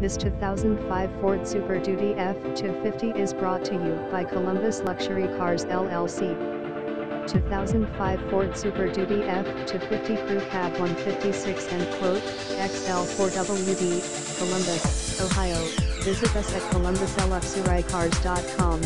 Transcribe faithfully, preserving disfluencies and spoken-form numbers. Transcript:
This two thousand five Ford Super Duty F two fifty is brought to you by Columbus Luxury Cars L L C. two thousand five Ford Super Duty F two fifty Crew Cab one fifty-six and quote, X L four W D, Columbus, Ohio. Visit us at columbus luxury cars dot com.